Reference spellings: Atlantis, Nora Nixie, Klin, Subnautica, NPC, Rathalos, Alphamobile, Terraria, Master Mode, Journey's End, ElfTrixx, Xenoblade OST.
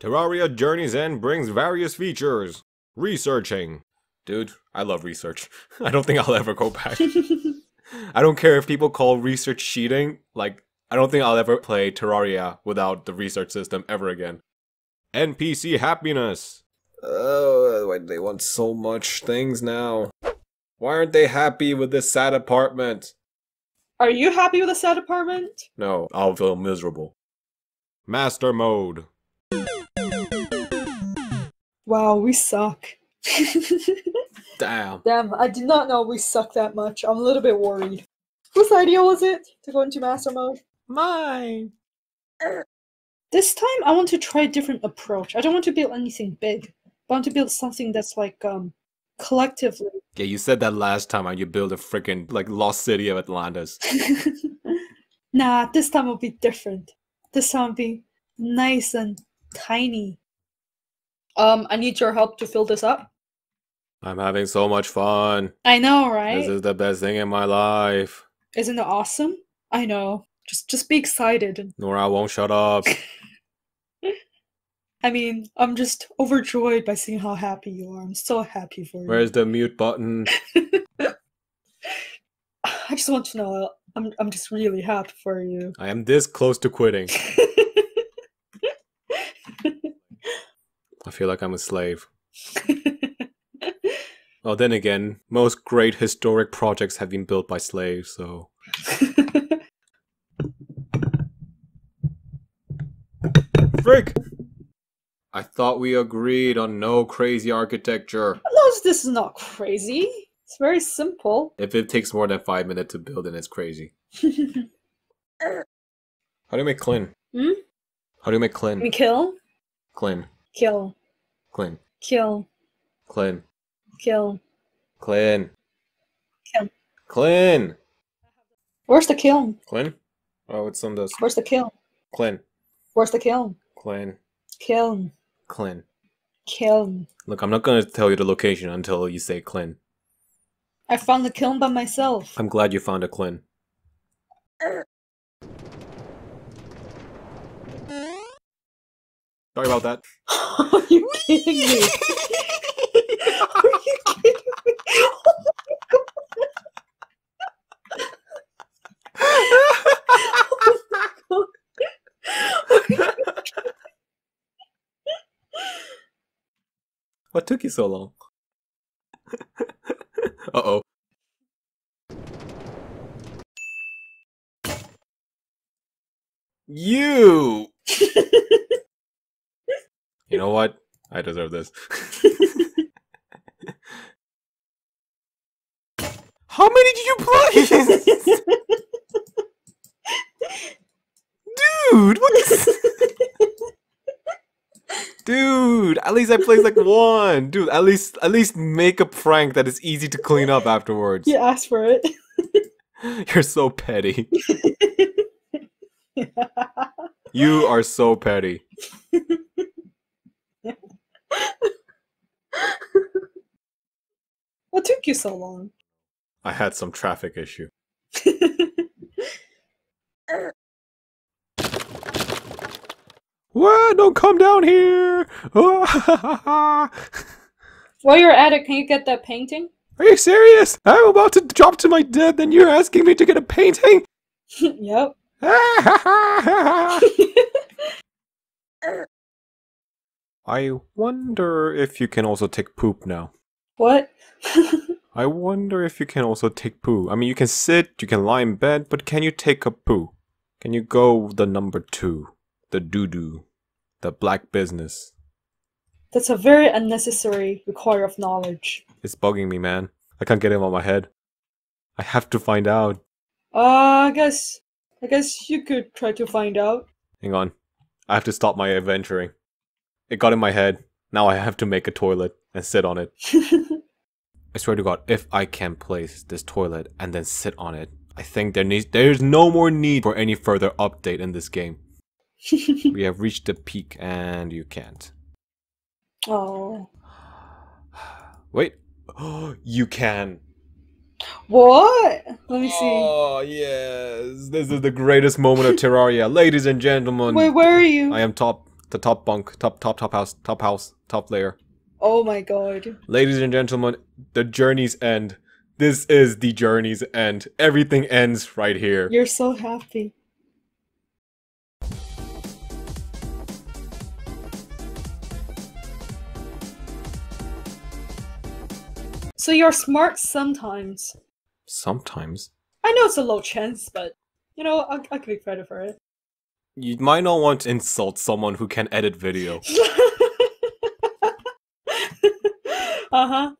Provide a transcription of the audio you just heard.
Terraria Journey's End brings various features. Researching. Dude, I love research. I don't think I'll ever go back. I don't care if people call research cheating. Like, I don't think I'll ever play Terraria without the research system ever again. NPC happiness. Oh, why do they want so much things now? Why aren't they happy with this sad apartment? Are you happy with a sad apartment? No, I'll feel miserable. Master Mode. Wow, we suck. Damn. Damn, I did not know we suck that much. I'm a little bit worried. Whose idea was it to go into Master Mode? Mine. This time I want to try a different approach. I don't want to build anything big. I want to build something that's like, collectively. Yeah, you said that last time and you build a freaking like lost city of Atlantis. Nah, this time it'll be different. This time it'll be nice and tiny. I need your help to fill this up. I'm having so much fun. I know, right? This is the best thing in my life. Isn't it awesome? I know. Just be excited. Nora, I won't shut up. I mean, I'm just overjoyed by seeing how happy you are. I'm so happy for you. Where's the mute button? I just want to know. I'm just really happy for you. I am this close to quitting. I feel like I'm a slave. Well, then again, most great historic projects have been built by slaves, so... Frick! I thought we agreed on no crazy architecture. No, this is not crazy. It's very simple. If it takes more than 5 minutes to build, then it's crazy. How do you make Clint? Hmm? How do you make Clint? We kill? Clint. Kill. Clint. Kill. Clint. Kill. Clint. Kill. Clint. Where's the kiln? Clint? Oh, it's on those. Where's the kiln? Clint. Where's the kiln? Clint. Kiln. Clint. Kiln. Look, I'm not gonna tell you the location until you say Clint. I found the kiln by myself. I'm glad you found a Clint. Sorry about that. Are you kidding me? Are you kidding me? Oh my god. Oh my god. Oh my god. What took you so long? Uh-oh. You! You know what? I deserve this. How many did you place? Dude, what is... Dude, at least I placed like one. Dude, at least make a prank that is easy to clean up afterwards. You asked for it. You're so petty. Yeah. You are so petty. What took you so long? I had some traffic issue. What? Don't come down here! While you're at it, can you get that painting? Are you serious? I'm about to drop to my death and you're asking me to get a painting? Yep. I wonder if you can also take poop now. What? I wonder if you can also take poo. I mean, you can sit, you can lie in bed, but can you take a poo? Can you go the number 2? The doo-doo. The black business. That's a very unnecessary require of knowledge. It's bugging me, man. I can't get him out of my head. I have to find out. I guess you could try to find out. Hang on. I have to stop my adventuring. It got in my head. Now I have to make a toilet and sit on it. I swear to God, if I can place this toilet and then sit on it, I think there's no more need for any further update in this game. We have reached the peak and you can't. Oh. Wait. You can. What? Let me see. Oh, yes. This is the greatest moment of Terraria. Ladies and gentlemen. Wait, where are you? I am top the top bunk, top house, top layer. Oh my god. Ladies and gentlemen, the journey's end. This is the journey's end. Everything ends right here. You're so happy. So you're smart sometimes. Sometimes? I know it's a low chance, but, you know, I'll give you credit for it. You might not want to insult someone who can edit video. Uh-huh.